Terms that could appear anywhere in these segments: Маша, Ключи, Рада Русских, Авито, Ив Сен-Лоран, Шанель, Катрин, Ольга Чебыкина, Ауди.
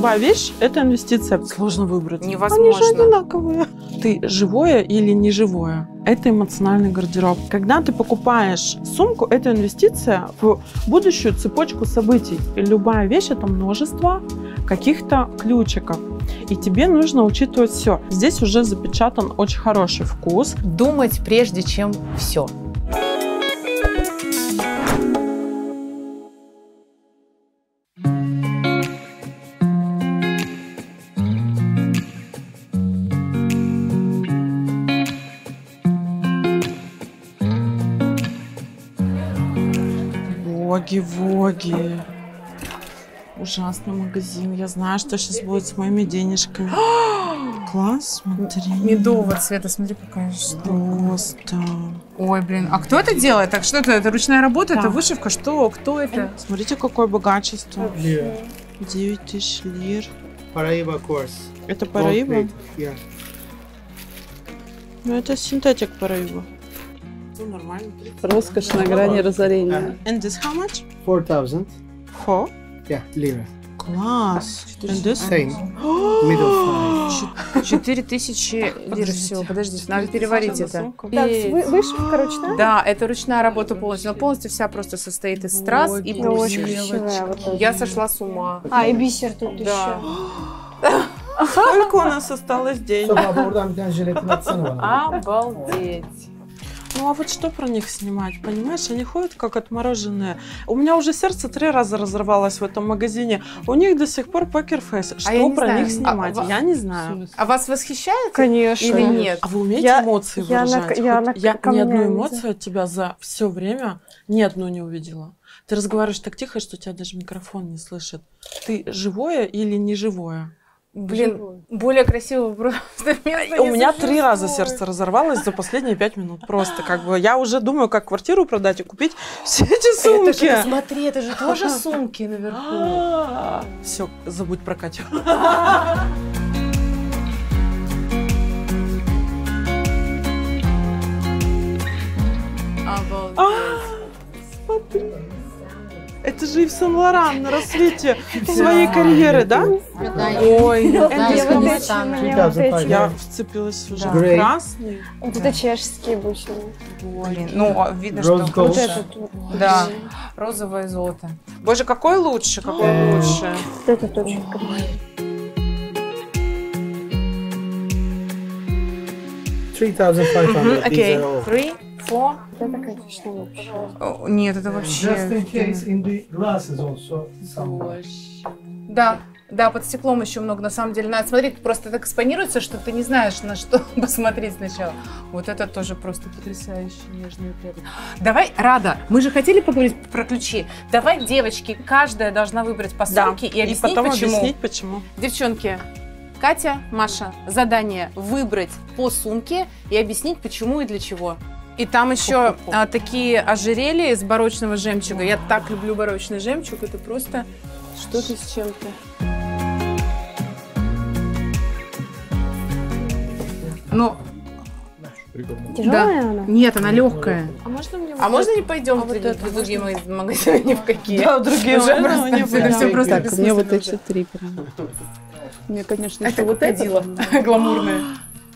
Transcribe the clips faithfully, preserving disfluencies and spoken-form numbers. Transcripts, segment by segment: Любая вещь – это инвестиция. Сложно выбрать. Невозможно. Они же одинаковые. Ты живое или не живое? Это эмоциональный гардероб. Когда ты покупаешь сумку, это инвестиция в будущую цепочку событий. И любая вещь – это множество каких-то ключиков. И тебе нужно учитывать все. Здесь уже запечатан очень хороший вкус. Думать прежде, чем все. Воги-воги. Ужасный магазин. Я знаю, что сейчас будет с моими денежками. Класс, смотри. Медового цвета, смотри, какая штука. Просто. Ой, блин, а кто это делает? Так что это? Это ручная работа, да. Это вышивка? Что? Кто это? Смотрите, какое богачество. девять тысяч лир. Параиба курс. Это параиба? Yeah. Ну, это синтетик параиба. Нормально. Роскошь на грани разорения. And this how much? four thousand. Four? Yeah, lira. Класс. And this? Same. четыре тысячи лир всего. Подождите, надо переварить это. Так, вышивка ручная? Да, это ручная работа полностью. Полностью вся просто состоит из страз и прочего. Я сошла с ума. А, и бисер тут еще. Сколько у нас осталось денег? Обалдеть. Ну а вот что про них снимать, понимаешь? Они ходят как отмороженные. У меня уже сердце три раза разорвалось в этом магазине. У них до сих пор покерфейс. Что а про знаю. них снимать? А, я не знаю. А вас восхищает? Конечно. Или нет? А вы умеете я, эмоции я выражать? На, я на, я ни одну эмоцию нельзя. от тебя за все время ни одну не увидела. Ты разговариваешь так тихо, что тебя даже микрофон не слышит. Ты живое или не живое? Блин, Живой. более красивый вопрос. У меня три раза сердце разорвалось за последние пять минут. Просто как бы я уже думаю, как квартиру продать и купить все эти сумки. Это же, смотри, это же тоже сумки наверху. Все, забудь про Катю. Смотри. Это же Ив Сен-Лоран на рассвете своей карьеры, да? Ой, я вцепилась уже. Красный. Вот это чешские бусины. Ну, видно, что вот это. Да, розовое золото. Боже, какой лучше, какой лучше. Это точно. три тысячи пятьсот. Окей, три. О, это, конечно, лучше. О, нет, это вообще... Да, да, под стеклом еще много. На самом деле, надо смотреть, просто так экспонируется, что ты не знаешь, на что посмотреть сначала. Вот это тоже просто потрясающе нежный пред. Давай, Рада, мы же хотели поговорить про ключи. Давай, девочки, каждая должна выбрать по сумке да. и объяснить, и потом почему. объяснить, почему. Девчонки. Катя, Маша, задание выбрать по сумке и объяснить, почему и для чего. И там еще Фу -фу -фу. А, такие ожерелья из барочного жемчуга. Я так люблю барочный жемчуг, это просто что-то с чем-то. Ну, тяжелая да. она? Нет, она легкая. А можно, мне а можно не пойдем а вот это, в другие можно... магазины ни в какие? Да, в другие магазины. Так, мне вот эти три прям. Мне, конечно, это вот это гламурное.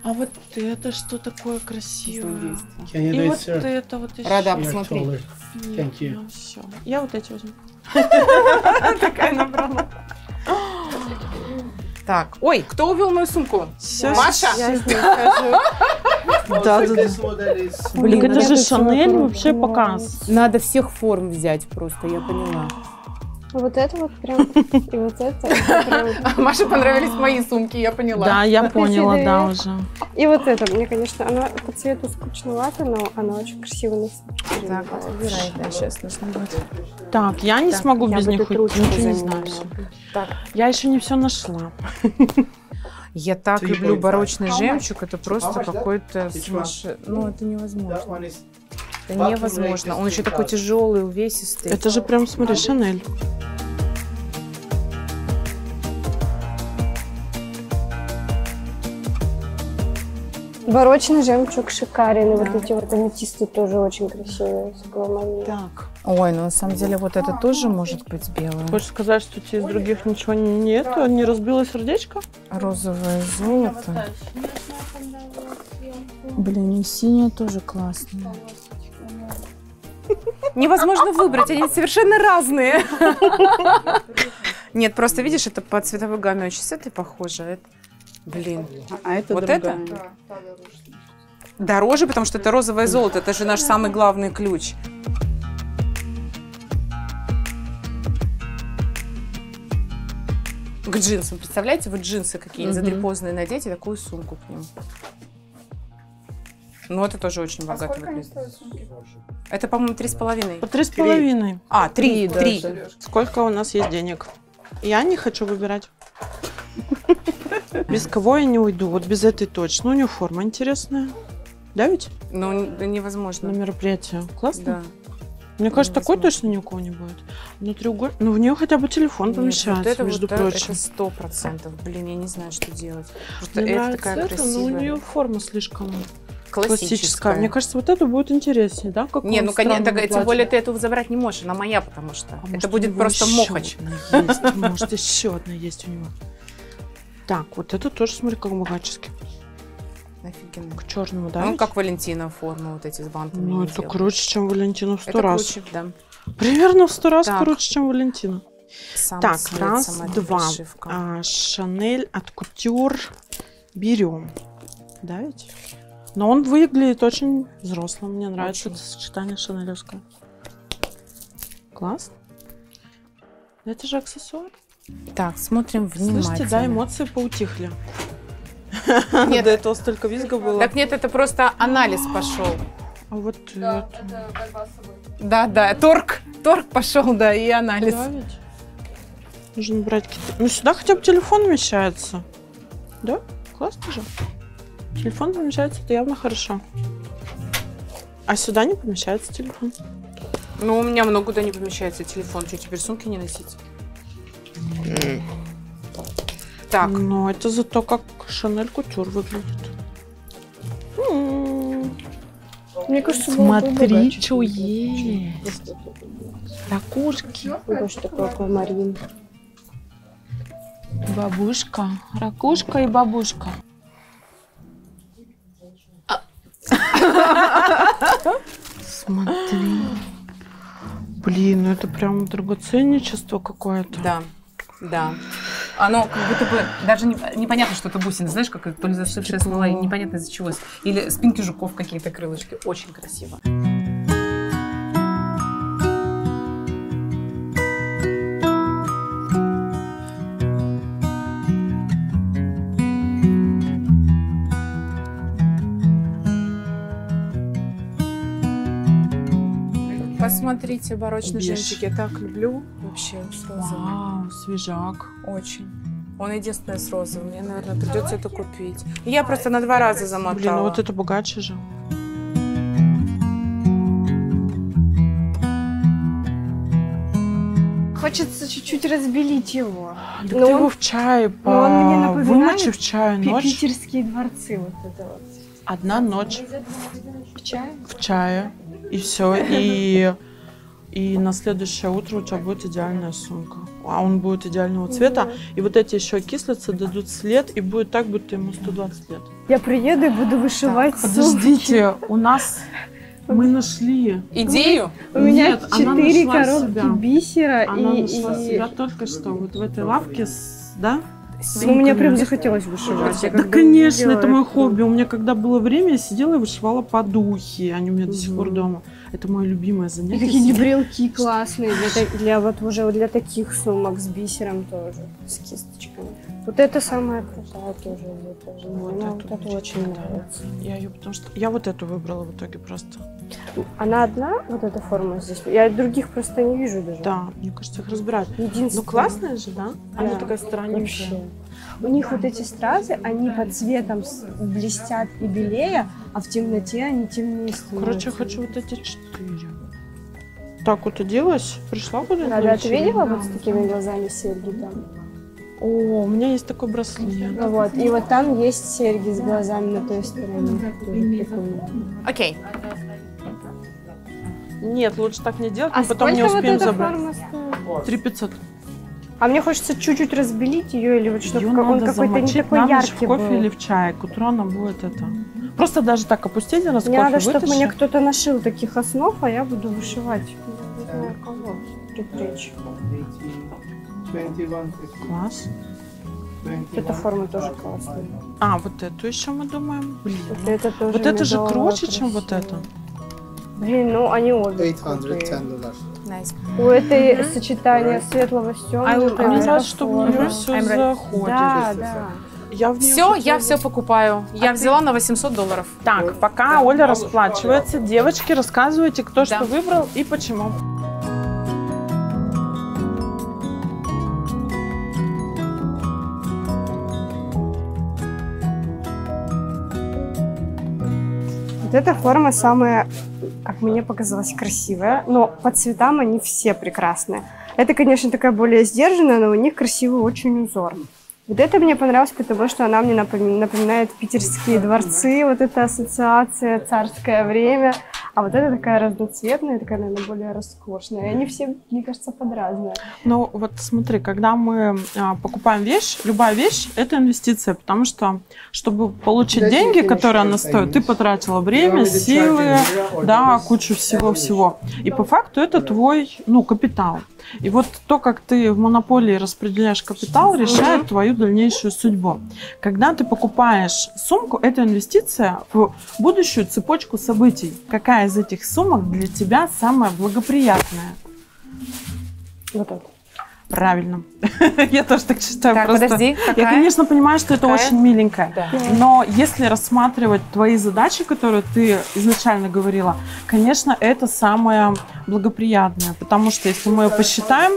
А вот это что такое красивое? И вот это вот еще. Рада, посмотри. Ну все. Я вот эти возьму. Такая набрала. Так, ой, кто увел мою сумку? Маша. Да, блин, это же Шанель вообще показ. Надо всех форм взять просто, я поняла. Вот это вот прям, и вот это. это Маше понравились мои сумки, я поняла. Да, я поняла, да, уже. И вот это, мне, конечно, она по цвету скучновато, но она очень красиво на сумке. Так, убирай, да, сейчас нужно будет. Так, я не смогу без них уйти, ничего не знаю. Я еще не все нашла. Я так люблю барочный жемчуг, это просто какой-то смешной. Ну, это невозможно. Это невозможно. Он еще такой тяжелый, увесистый. Это же прям, смотри, Шанель. Ворочный жемчуг шикарен, да. Вот эти вот аметисты тоже очень красивые. Так. Ой, ну на самом деле вот это тоже может быть белое. Хочешь сказать, что у тебя из других ничего нет? Не разбило сердечко? Розовое золото. Блин, и синее тоже классное. Невозможно выбрать, они совершенно разные. Нет, просто видишь, это по цветовой гамме очень с этой похоже. Блин, а это вот это? Дороже, потому что это розовое золото, это же наш самый главный ключ. К джинсам, представляете, вот джинсы какие-нибудь задрепозные надеть и такую сумку к ним. Ну, это тоже очень богатый выглядит. Это, по-моему, три с половиной. Три с половиной. А, три, три. Сколько у нас есть денег? Я не хочу выбирать. Без кого я не уйду? Вот без этой точно. Ну, униформа интересная. Да ведь? Ну, невозможно. На мероприятие. Классно? Да. Мне кажется, такой точно ни у кого не будет. Ну, треугольник. Ну, в нее хотя бы телефон помещается, между прочим. Это сто процентов. Блин, я не знаю, что делать. Мне нравится это, но у нее форма слишком... Классическая. Классическая. Мне кажется, вот это будет интереснее, да? Как не, ну конечно, тем более ты эту забрать не можешь, она моя, потому что а это будет просто мохач. Может, еще одна есть у него. Так, вот это тоже, смотри, как богачески. Офигенно. К черному, да? Ну, как Валентина форма, вот эти с бантами. Ну, это круче, чем Валентина в сто раз. Примерно в сто раз круче, чем Валентина. Так, раз, два. Шанель от кутюр берем. Да ведь? Но он выглядит очень взрослым. Мне нравится очень. Это сочетание шанелевское. Класс. Это же аксессуар. Так, смотрим внимательно. Слышите, да, эмоции поутихли. Нет. До этого столько визга было. Так нет, это просто анализ пошел. А вот да, это... это борьба с собой. Да, да, торг. Торг пошел, да, и анализ. Да, ведь? Нужно брать какие-то... Ну сюда хотя бы телефон вмещается. Да? Классно же. Телефон помещается, это явно хорошо. А сюда не помещается телефон. Ну, у меня много куда не помещается телефон. Что, теперь сумки не носить? Mm. Так. Ну, это зато как Шанель кутюр выглядит. Mm. Мне кажется, смотри, что есть. Ракушки. Аквамарин. Бабушка. Ракушка и бабушка. Смотри. Блин, ну это прям драгоценничество какое-то. Да, да. Оно как будто бы даже не, непонятно, что это бусины. Знаешь, как то ли зашившая смола, непонятно из-за чего. Или спинки жуков какие-то, крылышки. Очень красиво. Смотрите, барочный жемчуг, я так люблю вообще с розовым. Вау, свежак. Очень. Он единственный с розовым, мне, наверное, придется это купить. Я просто на два раза замотала. Блин, ну вот это богаче же. Хочется чуть-чуть разбелить его. Да ты его в чае вымочи в чае ночь. Питерские дворцы вот это вот. Одна ночь. В чае? В чае. И все, и, и на следующее утро у тебя будет идеальная сумка. А он будет идеального цвета. И вот эти еще окислятся, дадут след, и будет так, будто ему сто двадцать лет. Я приеду и буду вышивать сумки. Подождите, у нас... Мы нашли... Идею? У меня четыре коробки бисера. Она нашла себя только что вот в этой лавке, да? Ну, мне прям захотелось вышивать. Я да, конечно, это мое хобби. У меня когда было время, я сидела и вышивала подухи. Они у меня угу. до сих пор дома. Это мое любимое занятие. Такие брелки классные для, для, вот, уже для таких сумок с бисером тоже, с кисточками. Вот это самая крутая тоже. тоже. Вот, эту, вот это очень нравится. Я ее, потому что я вот эту выбрала в итоге просто. Она одна, вот эта форма здесь? Я других просто не вижу даже. Да, мне кажется, их разбирать. Ну классная же, да? Она да, такая странненькая. У них вот эти стразы, они по цветам блестят и белее, а в темноте они темнее становятся. Короче, я хочу вот эти четыре. Так вот и делалось, пришла куда-нибудь. Да, да, ты видела вот с такими глазами серьги там? О, у меня есть такой браслет. Вот, и вот там есть серьги с глазами на той стороне. Окей. Нет, лучше так не делать, а потом не успеем вот забрать. три пятьсот. А мне хочется чуть-чуть разбелить ее, или вот чтобы как он какой-то не такой на яркий в кофе был. Или в чай, к утру она будет это. Просто даже так опустите нас кофе. Надо, чтобы мне кто-то нашил таких основ, а я буду вышивать. Кого? Предплечье. Класс. Эта форма тоже классная. А, вот эту еще мы думаем. Блин, вот это, тоже вот это же круче, чем вот это. Блин, ну они обе. Nice. У этой mm-hmm. сочетание светлого с темным. А мне нравится, что в нее все заходит. Да, да. Я в все, хочу... я все покупаю. Я а взяла ты... на восемьсот долларов. Так, Ой, пока да, Оля да, расплачивается, да. девочки, рассказывайте, кто да. что выбрал и почему. Вот эта форма самая, как мне показалось, красивая, но по цветам они все прекрасные. Это, конечно, такая более сдержанная, но у них красивый очень узор. Вот это мне понравилось, потому что она мне напоминает питерские дворцы, вот эта ассоциация, царское время. А вот это такая разноцветная, такая, наверное, более роскошная. И они все, мне кажется, подразные. Ну вот смотри, когда мы а, покупаем вещь, любая вещь – это инвестиция, потому что, чтобы получить да, деньги, которые она стоит, ты потратила время, силы, да, кучу всего-всего. И по факту это твой, ну, капитал. И вот то, как ты в монополии распределяешь капитал, решает твою дальнейшую судьбу. Когда ты покупаешь сумку, это инвестиция в будущую цепочку событий. Какая из этих сумок для тебя самая благоприятная? Вот это. Правильно. Я тоже так считаю. Так, просто... подожди, какая? Я, конечно, понимаю, что какая? Это очень миленькая. Да. Но если рассматривать твои задачи, которые ты изначально говорила, конечно, это самое благоприятное. Потому что, если мы ее посчитаем,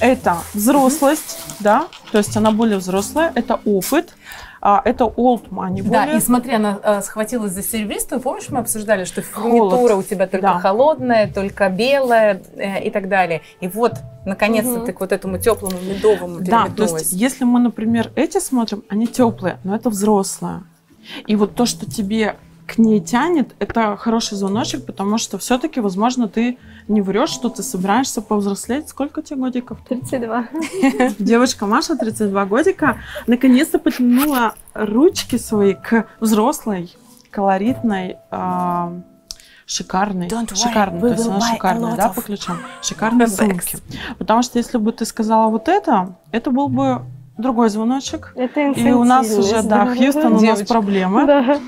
это взрослость, mm-hmm. да, то есть она более взрослая, это опыт. А, это old money. Да, более... и смотри, она а, схватилась за серебристую. Помнишь, мы обсуждали, что фурнитура у тебя только да. холодная, только белая э, и так далее. И вот, наконец-то, угу. ты к вот этому теплому медовому да, то есть, если мы, например, эти смотрим, они теплые, но это взрослая. И вот то, что тебе к ней тянет, это хороший звоночек, потому что все-таки, возможно, ты не врешь, что ты собираешься повзрослеть. Сколько тебе годиков? тридцать два. Девочка Маша, тридцать два годика, наконец-то потянула ручки свои к взрослой, колоритной, э, шикарной, шикарной, то есть она шикарная, да, по ключам, шикарной сумке. Потому что если бы ты сказала вот это, это был бы другой звоночек. И у нас уже, да, Хьюстон, у нас проблемы.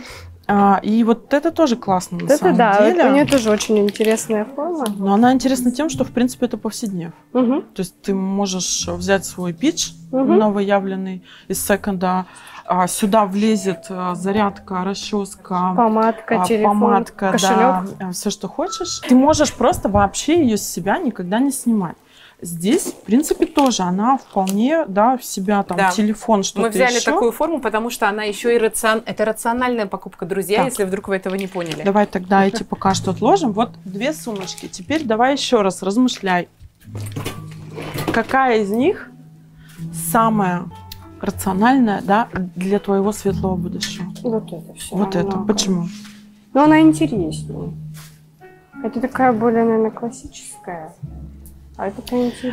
А, и вот это тоже классно, на это самом да, деле. Это да, у нее тоже очень интересная форма. Но она интересна тем, что, в принципе, это повседнев. Угу. То есть ты можешь взять свой питч, угу. новоявленный из секонда, а, сюда влезет зарядка, расческа, помадка, а, телефон, помадка, кошелек. Да, все, что хочешь. Ты можешь просто вообще ее с себя никогда не снимать. Здесь, в принципе, тоже она вполне, да, в себя, там, да. телефон, что-то еще. Мы взяли еще. Такую форму, потому что она еще и рацион... это рациональная покупка, друзья, так. если вдруг вы этого не поняли. Давай тогда эти пока что отложим. Вот две сумочки. Теперь давай еще раз размышляй. Какая из них самая рациональная, да, для твоего светлого будущего? Вот это все. Вот это. Почему? Но она интереснее. Это такая более, наверное, классическая. А это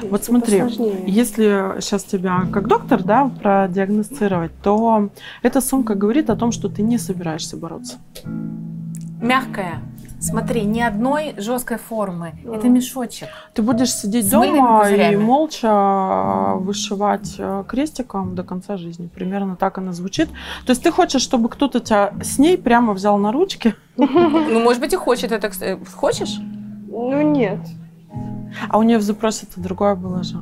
вот смотри, это если сейчас тебя как доктор, да, продиагностировать, то эта сумка говорит о том, что ты не собираешься бороться. Мягкая. Смотри, ни одной жесткой формы. Mm. Это мешочек. Ты будешь сидеть с дома и молча вышивать крестиком до конца жизни. Примерно так она звучит. То есть ты хочешь, чтобы кто-то тебя с ней прямо взял на ручки? Ну, может быть, и хочет это. Хочешь? Ну, нет. А у нее в запросе-то другое было же.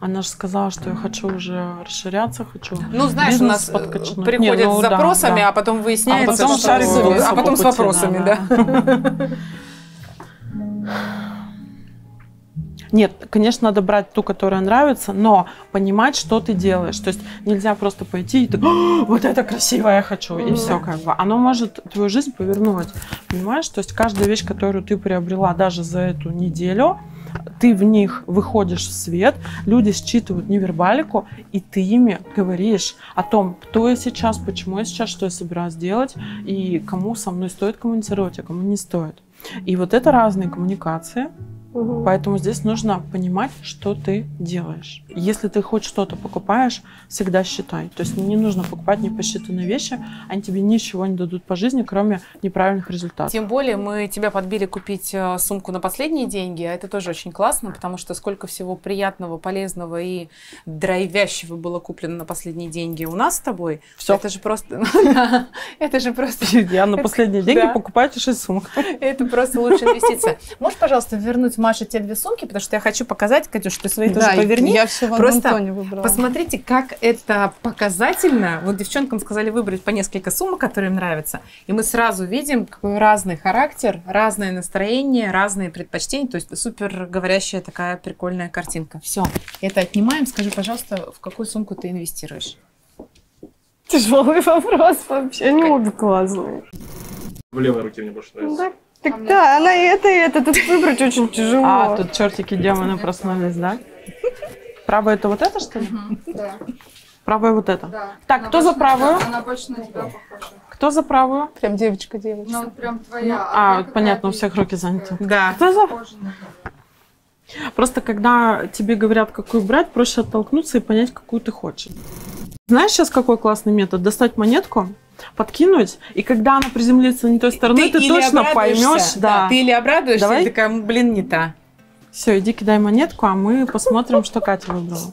Она же сказала, что я хочу уже расширяться, хочу. Ну, знаешь, у нас подкачнуть. Приходят Не, ну, с запросами, да, да. а потом выясняется, а потом, что шарик с... а потом с вопросами, да. да. Нет, конечно, надо брать ту, которая нравится, но понимать, что ты делаешь. То есть нельзя просто пойти и так, вот это красиво я хочу, и все как бы. Оно может твою жизнь повернуть, понимаешь? То есть каждая вещь, которую ты приобрела даже за эту неделю, ты в них выходишь в свет, люди считывают невербалику, и ты ими говоришь о том, кто я сейчас, почему я сейчас, что я собираюсь делать, и кому со мной стоит коммуницировать, а кому не стоит. И вот это разные коммуникации. Угу. Поэтому здесь нужно понимать, что ты делаешь. Если ты хоть что-то покупаешь, всегда считай. То есть не нужно покупать непосчитанные вещи, они тебе ничего не дадут по жизни, кроме неправильных результатов. Тем более мы тебя подбили купить сумку на последние деньги, а это тоже очень классно, потому что сколько всего приятного, полезного и драйвящего было куплено на последние деньги у нас с тобой. Все. Это же просто... Это же просто... Я на последние деньги покупаю еще сумку. Это просто лучшая инвестиция. Можешь, пожалуйста, вернуть Маша те две сумки, потому что я хочу показать, Катюш, ты свои да, тоже поверни. Я все в одном тоне выбрала. Посмотрите, как это показательно. Вот девчонкам сказали выбрать по несколько сумок, которые им нравятся. И мы сразу видим, какой разный характер, разное настроение, разные предпочтения. То есть супер говорящая такая прикольная картинка. Все, это отнимаем. Скажи, пожалуйста, в какую сумку ты инвестируешь? Тяжелый вопрос вообще. Не обе классные. В левой руке мне больше нравится. Так, а да, она и это, и это. Тут выбрать очень тяжело. А, тут чертики демоны проснулись, да? Правая это вот это, что ли? Да. Правая вот это? Да. Так, кто за правую? Она больше на тебя похожа. Кто за правую? Прям девочка-девочка. Ну, прям твоя. А, понятно, у всех руки заняты. Да. Кто за? Просто когда тебе говорят, какую брать, проще оттолкнуться и понять, какую ты хочешь. Знаешь сейчас, какой классный метод? Достать монетку, подкинуть, и когда она приземлится не той стороной, ты, ты точно поймешь. Да. Да, ты или обрадуешься, давай. И такая, блин, не та. Все, иди кидай монетку, а мы посмотрим, что Катя выбрала.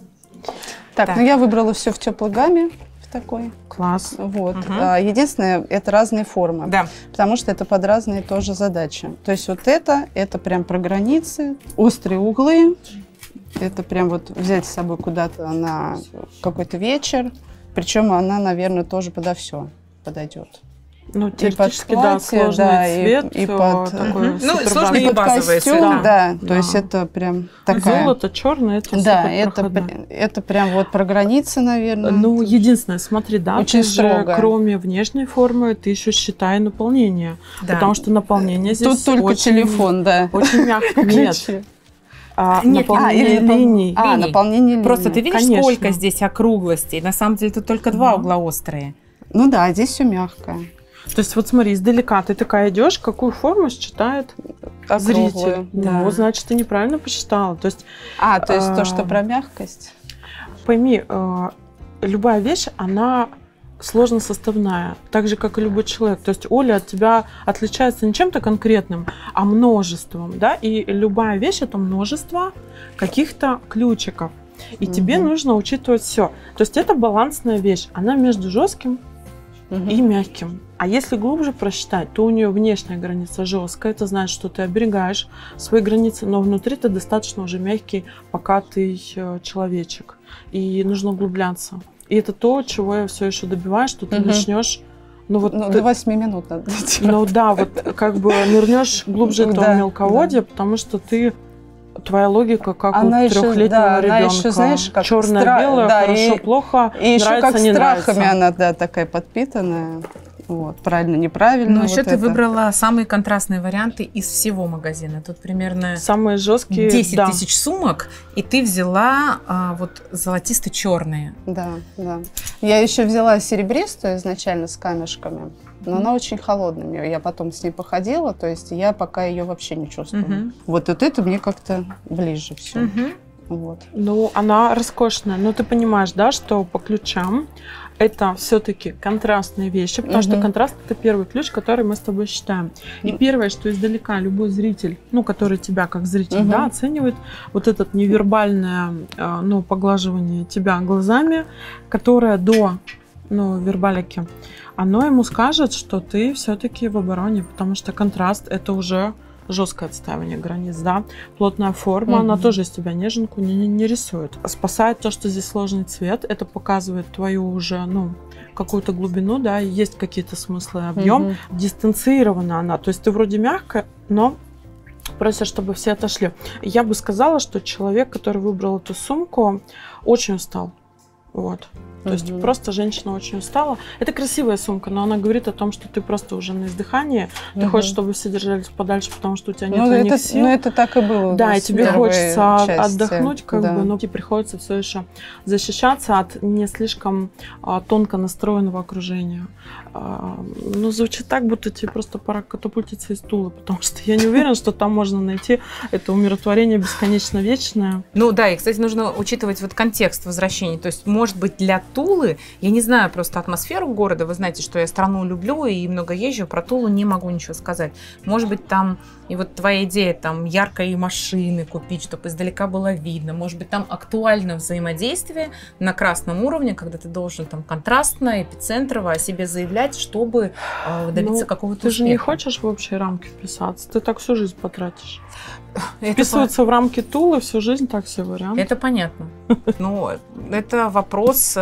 Так, так, ну я выбрала все в теплой гамме. Такой. Класс. Вот. Угу. Единственное, это разные формы. Да. Потому что это под разные тоже задачи. То есть вот это, это прям про границы, острые углы. Это прям вот взять с собой куда-то на какой-то вечер. Причем она, наверное, тоже подо все подойдет. Ну, теоретически, и под платье, да, сложный да, цвет, и, и под, такой угу. ну, сложный и под костюм, да. Да, да, то есть это прям такая... Золото, черное, это да, это, это прям вот про границы, наверное. Ну, единственное, смотри, да, очень ты строго. Же, кроме внешней формы, ты еще считай наполнение, да. Потому что наполнение здесь тут только очень, телефон, да. Очень мягко, нет. А, нет, наполнение а, или линий. А, линий. Наполнение линий. Просто ты видишь, конечно. Сколько здесь округлостей, на самом деле тут только два угла острые. Ну да, здесь все мягко. То есть вот смотри, издалека ты такая идешь, какую форму считает округлую. Зритель. Да. Ну, значит, ты неправильно посчитала. То есть, а, то есть э, то, что про мягкость? Пойми, э, любая вещь, она сложно составная, так же, как и любой человек. То есть Оля от тебя отличается не чем-то конкретным, а множеством. Да? И любая вещь – это множество каких-то ключиков. И mm-hmm. тебе нужно учитывать все. То есть это балансная вещь. Она между жестким mm-hmm. и мягким. А если глубже просчитать, то у нее внешняя граница жесткая, это значит, что ты оберегаешь свои границы, но внутри ты достаточно уже мягкий, покатый человечек. И нужно углубляться. И это то, чего я все еще добиваюсь, что ты угу. начнешь... Ну, вот ну, ты, до восьми минут надо. Ну да, вот как бы нырнешь глубже этого да, мелководья, да. Потому что ты... Твоя логика, как она у трехлетнего да, ребенка. Черное-белое, да, хорошо, и, плохо, и нравится, еще как не страхами нравится. Она да, такая подпитанная. Вот, правильно, неправильно. Но вот еще это. Ты выбрала самые контрастные варианты из всего магазина. Тут примерно самые жесткие, десять тысяч да. сумок, и ты взяла а, вот золотисто-черные. Да, да. Я еще взяла серебристую изначально с камешками, но она очень холодная. Я потом с ней походила, то есть я пока ее вообще не чувствую. Угу. Вот, вот это мне как-то ближе все. Угу. Вот. Ну, она роскошная. Но ты понимаешь, да, что по ключам это все-таки контрастные вещи, потому угу. что контраст – это первый ключ, который мы с тобой считаем. И первое, что издалека любой зритель, ну, который тебя как зритель угу. да, оценивает, вот это невербальное ну, поглаживание тебя глазами, которое до ну, вербалики, оно ему скажет, что ты все-таки в обороне, потому что контраст – это уже… Жесткое отставание границ, да. Плотная форма, mm-hmm. она тоже из тебя неженку не, не, не рисует. Спасает то, что здесь сложный цвет. Это показывает твою уже, ну, какую-то глубину, да. Есть какие-то смыслы, объем. Mm-hmm. Дистанцирована она. То есть ты вроде мягкая, но просишь, чтобы все отошли. Я бы сказала, что человек, который выбрал эту сумку, очень устал. Вот. То есть угу. просто женщина очень устала. Это красивая сумка, но она говорит о том, что ты просто уже на издыхании. Угу. Ты хочешь, чтобы все держались подальше, потому что у тебя нет, ну, на них это, сил. Ну, это так и было. Да, и тебе хочется части. отдохнуть, как да. бы, но тебе приходится все еще защищаться от не слишком а, тонко настроенного окружения. А, ну, звучит так, будто тебе просто пора катапультиться из стула, потому что я не уверена, что там можно найти это умиротворение бесконечно вечное. Ну да, и, кстати, нужно учитывать вот контекст возвращения. То есть, может быть, для Тулы, я не знаю просто атмосферу города, вы знаете, что я страну люблю и много езжу, про Тулу не могу ничего сказать. Может быть, там, и вот твоя идея, там, яркие машины купить, чтобы издалека было видно, может быть, там актуально взаимодействие на красном уровне, когда ты должен там контрастно, эпицентрово о себе заявлять, чтобы э, добиться ну, какого-то ты успеха. Же не хочешь в общие рамки вписаться, ты так всю жизнь потратишь. Это вписываться по... в рамки Тулы всю жизнь, так все варианты. Это понятно. Но это вопрос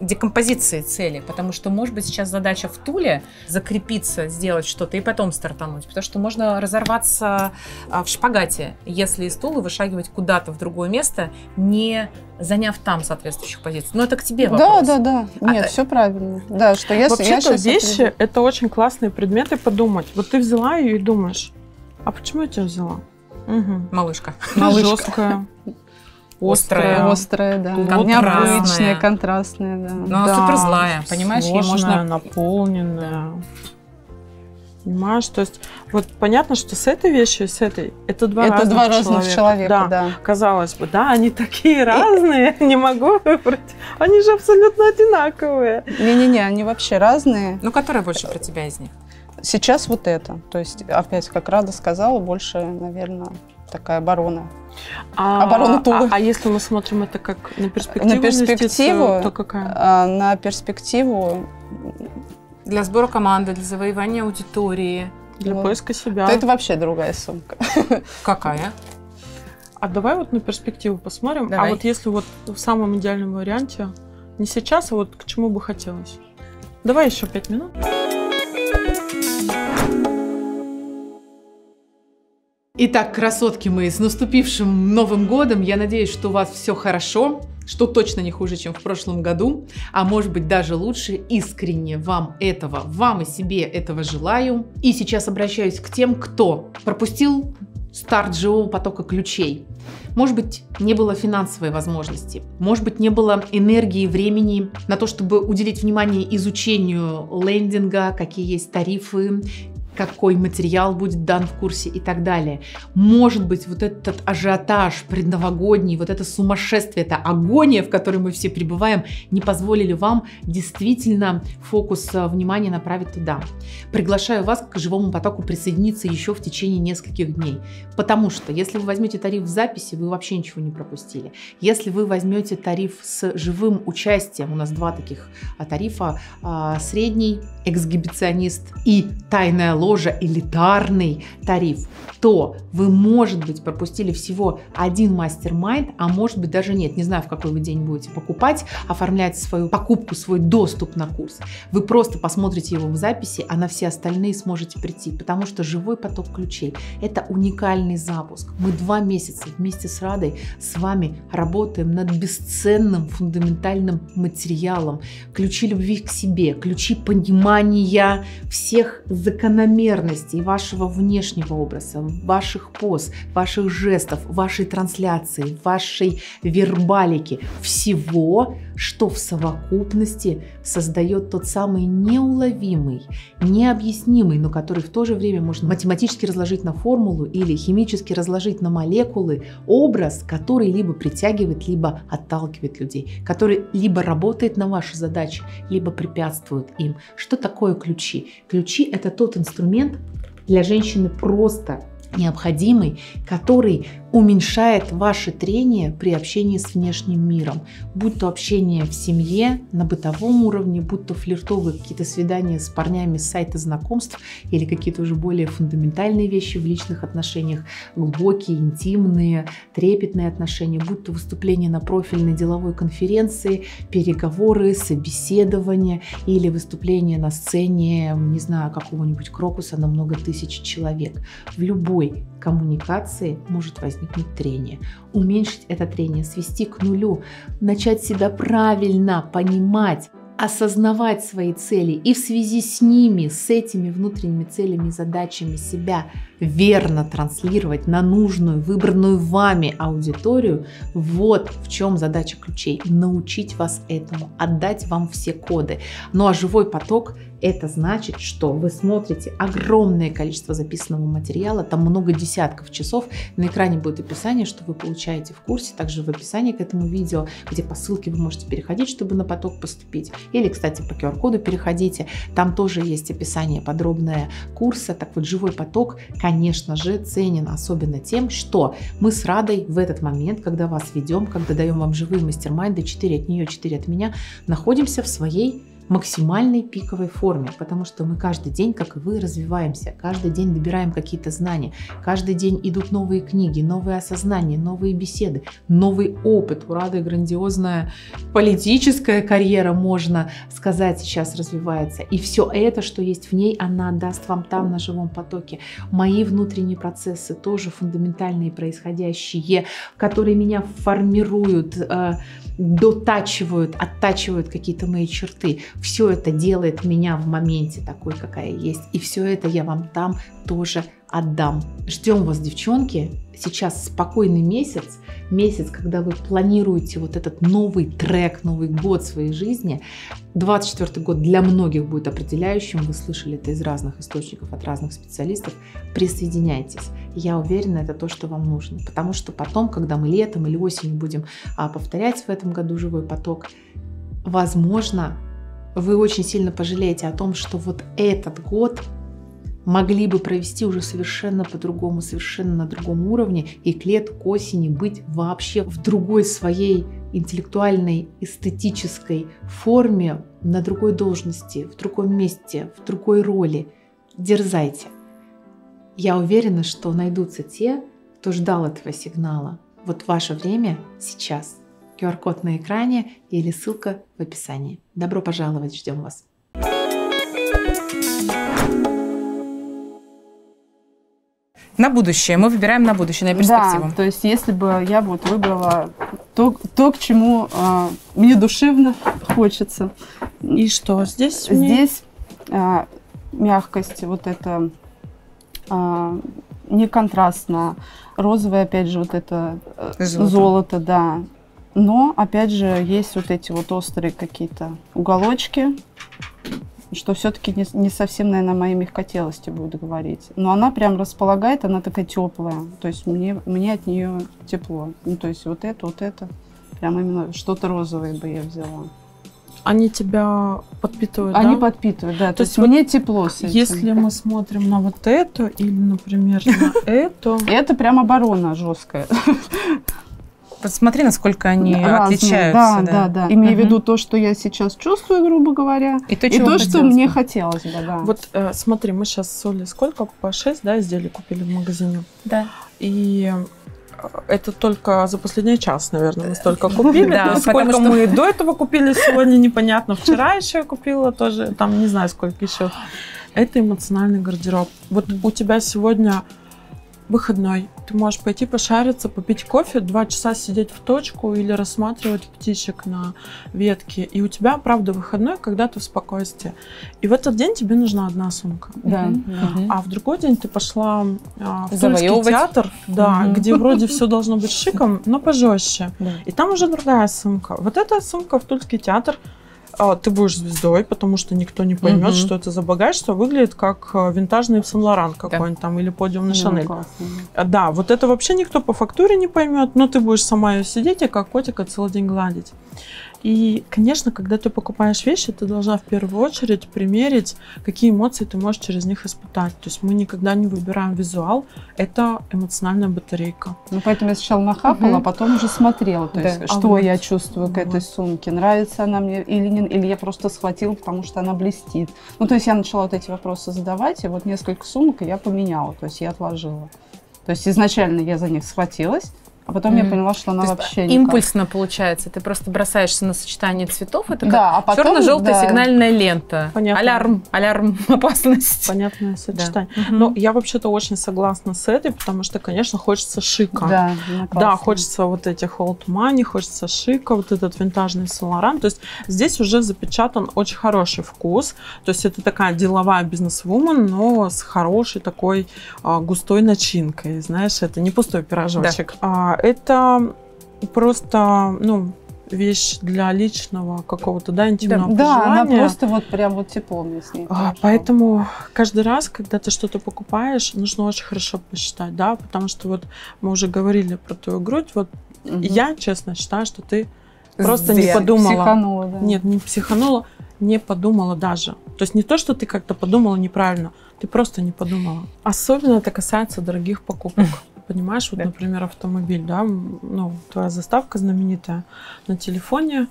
декомпозиции цели, потому что, может быть, сейчас задача в Туле закрепиться, сделать что-то и потом стартануть, потому что можно разорваться в шпагате, если из Тулы вышагивать куда-то в другое место, не заняв там соответствующих позиций. Но это к тебе вопрос. Да, да, да. Нет, а все правильно. Да, что если вообще-то я вещи, отведу. Это очень классные предметы подумать. Вот ты взяла ее и думаешь, а почему я тебя взяла? Угу. Малышка. Малышка. Жесткая, острая, острая, да. Необычная, контрастная, да. Но она да, супер злая, понимаешь? Сложная, ей можно... наполненная. Да. Понимаешь? То есть, вот понятно, что с этой вещью и с этой, это два это разных, два разных человека. человека да. Да. Казалось бы, да, они такие разные, не могу выбрать. Они же абсолютно одинаковые. Не-не-не, они вообще разные. Ну, которая больше про тебя из них? Сейчас вот это. То есть, опять, как Рада сказала, больше, наверное, такая оборона. А, оборона Тулы. А, а если мы смотрим это как на перспективу? На перспективу, то какая? На перспективу. Для сбора команды, для завоевания аудитории. Для вот. поиска себя. То это вообще другая сумка. Какая? А давай вот на перспективу посмотрим. Давай. А вот если вот в самом идеальном варианте, не сейчас, а вот к чему бы хотелось. Давай еще пять минут. Итак, красотки мои, с наступившим Новым годом! Я надеюсь, что у вас все хорошо, что точно не хуже, чем в прошлом году, а может быть даже лучше. Искренне вам этого, вам и себе этого желаю. И сейчас обращаюсь к тем, кто пропустил старт живого потока ключей. Может быть, не было финансовой возможности, может быть, не было энергии, времени на то, чтобы уделить внимание изучению лендинга, какие есть тарифы, какой материал будет дан в курсе и так далее. Может быть, вот этот ажиотаж предновогодний, вот это сумасшествие, эта агония, в которой мы все пребываем, не позволили вам действительно фокус внимания направить туда. Приглашаю вас к живому потоку присоединиться еще в течение нескольких дней, потому что если вы возьмете тариф в записи, вы вообще ничего не пропустили. Если вы возьмете тариф с живым участием, у нас два таких тарифа, средний, эксгибиционист и тайная ложа, элитарный тариф, то вы, может быть, пропустили всего один мастер-майнд, а может быть даже нет, не знаю, в какой вы день будете покупать, оформлять свою покупку, свой доступ на курс. Вы просто посмотрите его в записи, а на все остальные сможете прийти, потому что живой поток ключей – это уникальный запуск. Мы два месяца вместе с Радой с вами работаем над бесценным фундаментальным материалом. Ключи любви к себе, ключи понимания всех закономерностей вашего внешнего образа, ваших поз, ваших жестов, вашей трансляции, вашей вербалики, всего, что в совокупности создает тот самый неуловимый, необъяснимый, но который в то же время можно математически разложить на формулу или химически разложить на молекулы, образ, который либо притягивает, либо отталкивает людей, который либо работает на ваши задачи, либо препятствует им. Что такое ключи? Ключи – это тот инструмент для женщины просто необходимый, который уменьшает ваше трение при общении с внешним миром. Будь то общение в семье, на бытовом уровне, будь то флиртовые какие-то свидания с парнями с сайта знакомств или какие-то уже более фундаментальные вещи в личных отношениях, глубокие, интимные, трепетные отношения, будь то выступление на профильной деловой конференции, переговоры, собеседование или выступление на сцене, не знаю, какого-нибудь крокуса на много тысяч человек. В любой такой коммуникации может возникнуть трение. Уменьшить это трение, свести к нулю, начать себя правильно понимать, осознавать свои цели и в связи с ними, с этими внутренними целями и задачами себя верно транслировать на нужную, выбранную вами аудиторию. Вот в чем задача ключей. Научить вас этому, отдать вам все коды. Ну а живой поток — это значит, что вы смотрите огромное количество записанного материала, там много десятков часов. На экране будет описание, что вы получаете в курсе, также в описании к этому видео, где по ссылке вы можете переходить, чтобы на поток поступить. Или, кстати, по ку ар коду переходите, там тоже есть описание подробное курса. Так вот, живой поток, конечно же, ценен особенно тем, что мы с Радой в этот момент, когда вас ведем, когда даем вам живые мастер-майнды, четыре от нее, четыре от меня, находимся в своей максимальной пиковой форме, потому что мы каждый день, как и вы, развиваемся, каждый день добираем какие-то знания, каждый день идут новые книги, новые осознания, новые беседы, новый опыт. У Рады грандиозная политическая карьера, можно сказать, сейчас развивается. И все это, что есть в ней, она даст вам там, на живом потоке. Мои внутренние процессы тоже фундаментальные, происходящие, которые меня формируют, дотачивают, оттачивают какие-то мои черты. Все это делает меня в моменте такой, какая есть. И все это я вам там тоже отдам. Ждем вас, девчонки. Сейчас спокойный месяц. Месяц, когда вы планируете вот этот новый трек, новый год своей жизни. двадцать четвёртый год для многих будет определяющим. Вы слышали это из разных источников, от разных специалистов. Присоединяйтесь. Я уверена, это то, что вам нужно. Потому что потом, когда мы летом или осенью будем повторять в этом году живой поток, возможно, вы очень сильно пожалеете о том, что вот этот год могли бы провести уже совершенно по-другому, совершенно на другом уровне, и к лету, к осени быть вообще в другой своей интеллектуальной, эстетической форме, на другой должности, в другом месте, в другой роли. Дерзайте. Я уверена, что найдутся те, кто ждал этого сигнала. Вот ваше время сейчас. ку ар код на экране или ссылка в описании. Добро пожаловать, ждем вас! На будущее. Мы выбираем на будущее, на перспективу. Да, то есть если бы я вот выбрала то, то к чему а, мне душевно хочется. И что здесь? Здесь а, мягкость, вот это а, не контрастно. Розовое, опять же, вот это золото, золото да. Но, опять же, есть вот эти вот острые какие-то уголочки, что все-таки не, не совсем, наверное, о моей мягкотелости буду говорить. Но она прям располагает, она такая теплая. То есть мне, мне от нее тепло. Ну, то есть вот это, вот это. Прям именно что-то розовое бы я взяла. Они тебя подпитывают, Они да? подпитывают, да. То, то есть вот мне тепло с этим. Если мы смотрим на вот эту или, например, на эту... Это прям оборона жесткая. Посмотри, насколько они Разные. отличаются. Да, да, да. да. Имею в виду то, что я сейчас чувствую, грубо говоря, и то, и то что мне хотелось бы. Да. Вот э, смотри, мы сейчас с Олей сколько? По шесть да, изделий купили в магазине. Да. И это только за последний час, наверное, мы столько купили. Да, сколько мы до этого купили сегодня, непонятно. Вчера еще я купила тоже, там не знаю, сколько еще. Это эмоциональный гардероб. Вот у тебя сегодня выходной. Ты можешь пойти пошариться, попить кофе, два часа сидеть в точку или рассматривать птичек на ветке. И у тебя, правда, выходной, когда ты в спокойствии. И в этот день тебе нужна одна сумка. Да. Угу. А в другой день ты пошла а, в Тульский театр, да, угу. где вроде все должно быть шиком, но пожестче. Да. И там уже другая сумка. Вот эта сумка в Тульский театр. Ты будешь звездой, потому что никто не поймет, угу. что это за багаж, что выглядит как винтажный Ив Сен-Лоран какой-нибудь там или подиум на Шанель. Ну, да, вот это вообще никто по фактуре не поймет, но ты будешь сама ее сидеть и как котика целый день гладить. И, конечно, когда ты покупаешь вещи, ты должна в первую очередь примерить, какие эмоции ты можешь через них испытать. То есть мы никогда не выбираем визуал, это эмоциональная батарейка. Ну, поэтому я сначала нахапала, угу. а потом уже смотрела, то да. есть, а что вот. я чувствую к вот. этой сумке, нравится она мне или не, или я просто схватила, потому что она блестит. Ну, то есть я начала вот эти вопросы задавать, и вот несколько сумок я поменяла, то есть я отложила. То есть изначально я за них схватилась, А потом mm-hmm. я поняла, что она вообще никак. Импульсно получается. Ты просто бросаешься на сочетание цветов. Это да, как а черно-желтая да. сигнальная лента. Понятно. Алярм, алярм, опасность. Понятное сочетание. Да. Mm-hmm. Но я вообще-то очень согласна с этой, потому что, конечно, хочется шика. Да, да, хочется вот этих old money, хочется шика, вот этот винтажный Сен-Лоран. То есть здесь уже запечатан очень хороший вкус. То есть это такая деловая бизнес-вумен, но с хорошей такой а, густой начинкой. Знаешь, это не пустой пирожочек. Да. Это просто, ну, вещь для личного какого-то, да, интимного да, пожелания. Да, она просто вот прям вот тепло мне с ней. А, поэтому каждый раз, когда ты что-то покупаешь, нужно очень хорошо посчитать, да, потому что вот мы уже говорили про твою грудь, вот угу. я, честно, считаю, что ты просто Зверь. не подумала. Психанула, да. Нет, не психанула, не подумала даже. То есть не то, что ты как-то подумала неправильно, ты просто не подумала. Особенно это касается дорогих покупок. Понимаешь, вот, да. например, автомобиль, да, ну, твоя заставка знаменитая на телефоне,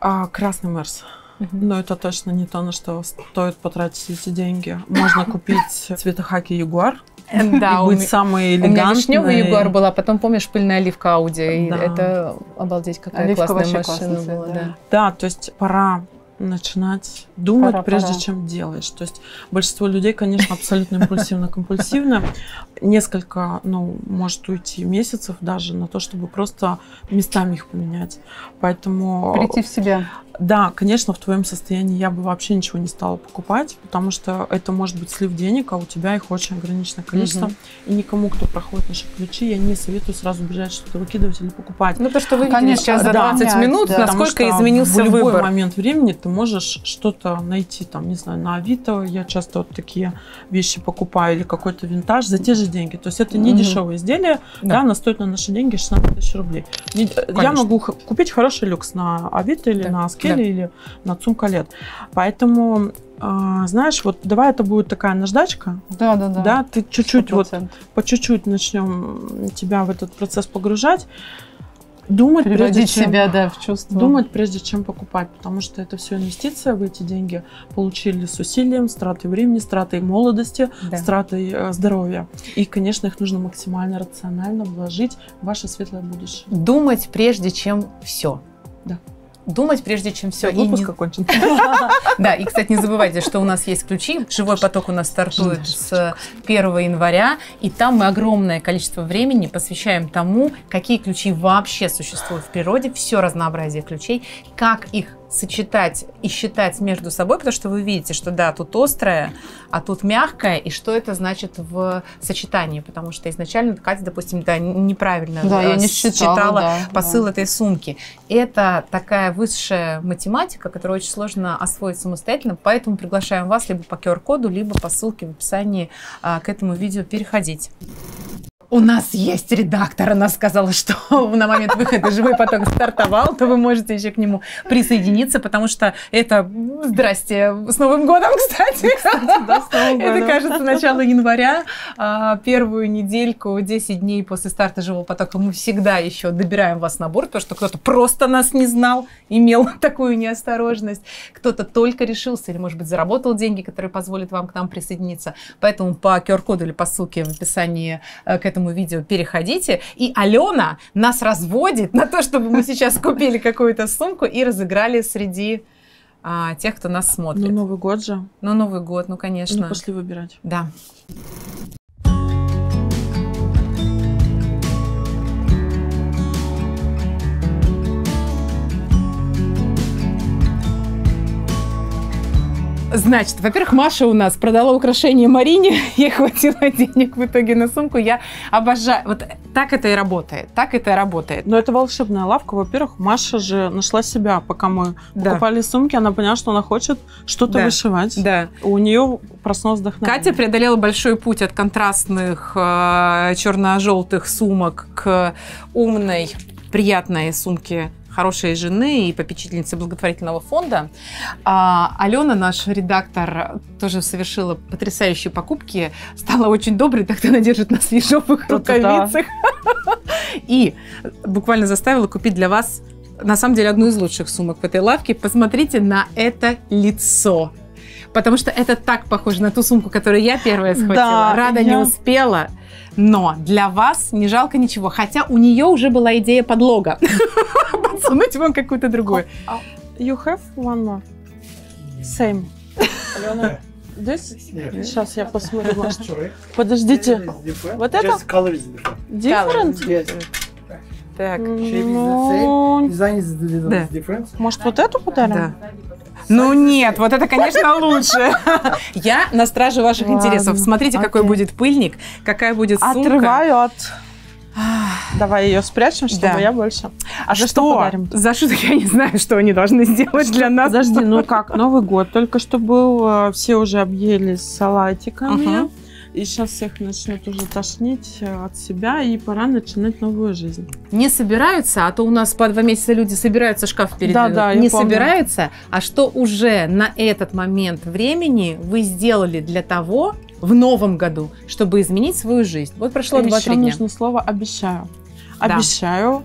а, красный Мерс. Угу. Но это точно не то, на что стоит потратить эти деньги. Можно купить цветохаки Ягуар. Да, и быть у самой элегантной. У меня вишневый Ягуар была, потом, помнишь, пыльная оливка Ауди. Да. Это, обалдеть, какая оливка классная машина классная, была. Да. Да. да, то есть пора начинать думать, пора, прежде пора. чем делаешь. То есть большинство людей, конечно, абсолютно импульсивно-компульсивно. Несколько, ну, может уйти месяцев даже на то, чтобы просто местами их поменять. Поэтому... Прийти в себя. Да, конечно, в твоем состоянии я бы вообще ничего не стала покупать, потому что это может быть слив денег, а у тебя их очень ограниченное количество. Угу. И никому, кто проходит наши ключи, я не советую сразу бежать, что-то выкидывать или покупать. Ну, то, что вы видели сейчас за да, двадцать да, минут, да, насколько изменился выбор. В любой момент времени ты можешь что-то найти, там, не знаю, на Авито. Я часто вот такие вещи покупаю, или какой-то винтаж за те же деньги. То есть это не угу. дешевое изделие, да. да, она стоит на наши деньги шестнадцать тысяч рублей. Не, я могу купить хороший люкс на Авито или да. на Аскеле. Да. или на Цумкалет. Поэтому, э, знаешь, вот давай это будет такая наждачка. Да, да, да. да ты чуть-чуть, вот по чуть-чуть начнем тебя в этот процесс погружать. Думать, прежде чем, себя, да, в чувство. думать, прежде чем покупать, потому что это все инвестиция, вы эти деньги получили с усилием, с тратой времени, с тратой молодости, да. с тратой э, здоровья. И, конечно, их нужно максимально рационально вложить в ваше светлое будущее. Думать, прежде чем все. Да. Думать, прежде чем все. Выпуск окончен. Да, и, кстати, не забывайте, что у нас есть ключи. Живой поток у нас стартует с первого января. И там мы огромное количество времени посвящаем тому, какие ключи вообще существуют в природе, все разнообразие ключей, как их сочетать и считать между собой, потому что вы видите, что да, тут острое, а тут мягкое, и что это значит в сочетании, потому что изначально Катя, допустим, да, неправильно да, я не считала, считала да, посыл да. этой сумки. Это такая высшая математика, которую очень сложно освоить самостоятельно, поэтому приглашаем вас либо по ку эр коду, либо по ссылке в описании а, к этому видео переходить. У нас есть редактор, она сказала, что на момент выхода «Живой поток» стартовал, то вы можете еще к нему присоединиться, потому что это, здрасте, с Новым годом, кстати. Кстати да, с Новым годом. Это, кажется, начало января, первую недельку, десять дней после старта «Живого потока» мы всегда еще добираем вас на борт, потому что кто-то просто нас не знал, имел такую неосторожность, кто-то только решился или, может быть, заработал деньги, которые позволят вам к нам присоединиться. Поэтому по ку эр коду или по ссылке в описании к этому видео переходите. И Алена нас разводит на то, чтобы мы сейчас купили какую-то сумку и разыграли среди а, тех, кто нас смотрит. Ну, Новый год же. Ну, Новый год, ну, конечно. Ну, пошли выбирать. Да. Значит, во-первых, Маша у нас продала украшения Марине, ей хватило денег в итоге на сумку. Я обожаю. Вот так это и работает, так это и работает. Но это волшебная лавка. Во-первых, Маша же нашла себя, пока мы да. покупали сумки, она поняла, что она хочет что-то да. вышивать. Да. У нее проснулось вдохновение. Катя преодолела большой путь от контрастных э, черно-желтых сумок к умной, приятной сумке хорошей жены и попечительницы благотворительного фонда. А Алена, наш редактор, тоже совершила потрясающие покупки, стала очень доброй, так она держит нас в ежовых рукавицах. И буквально заставила купить для вас, на самом деле, одну из лучших сумок в этой лавке. Посмотрите на это лицо. потому что это так похоже на ту сумку, которую я первая схватила. Да, Рада я... не успела, но для вас не жалко ничего. Хотя у нее уже была идея подлога. Подсунуть вам какую-то другую. You have one more. Same. Алена, сейчас я посмотрю. Подождите. Вот это? Different? Так. Может, вот эту подарим? Ну нет, вот это, конечно, лучше. Я на страже ваших интересов. Смотрите, какой будет пыльник, какая будет сумка. Отрываю от... Давай ее спрячем, чтобы да. я больше. А за что подарим? За что? Я не знаю, что они должны сделать что? Для нас. Подожди, ну как, Новый год только что был, все уже объелись салатиками. Угу. И сейчас всех начнет уже тошнить от себя, и пора начинать новую жизнь. Не собираются, а то у нас по два месяца люди собираются, шкаф передвинуть. Да, да, не собираются, а что уже на этот момент времени вы сделали для того, в новом году, чтобы изменить свою жизнь. Вот прошло два-три дня. Еще нужно слово «обещаю». Да. Обещаю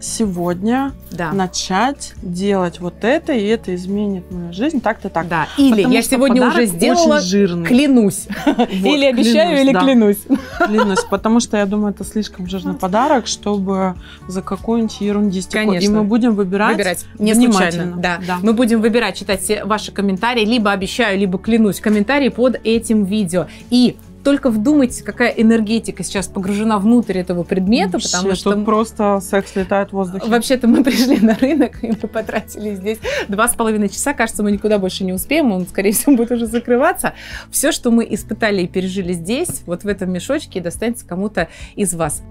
сегодня да. начать делать вот это, и это изменит мою жизнь так-то так. Да. Или потому я сегодня уже сделала, клянусь. Вот, или обещаю, клянусь, или да. клянусь. Клянусь, потому что я думаю, это слишком жирный подарок, чтобы за какую-нибудь ерундистику. Конечно. И мы будем выбирать, выбирать. Не случайно. Да. Да. Мы будем выбирать, читать все ваши комментарии, либо обещаю, либо клянусь. Комментарии под этим видео. И только вдумайтесь, какая энергетика сейчас погружена внутрь этого предмета, вообще, потому что... Тут просто секс летает в воздухе. Вообще-то мы пришли на рынок, и мы потратили здесь два с половиной часа. Кажется, мы никуда больше не успеем, он, скорее всего, будет уже закрываться. Все, что мы испытали и пережили здесь, вот в этом мешочке, достанется кому-то из вас.